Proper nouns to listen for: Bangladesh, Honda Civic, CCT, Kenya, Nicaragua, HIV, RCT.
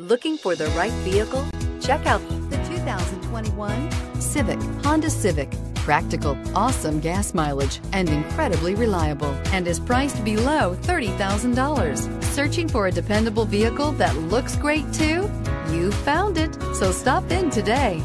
Looking for the right vehicle? Check out the 2021 Honda Civic. Practical, awesome gas mileage, and incredibly reliable, and is priced below $30,000. Searching for a dependable vehicle that looks great too? You found it, so stop in today.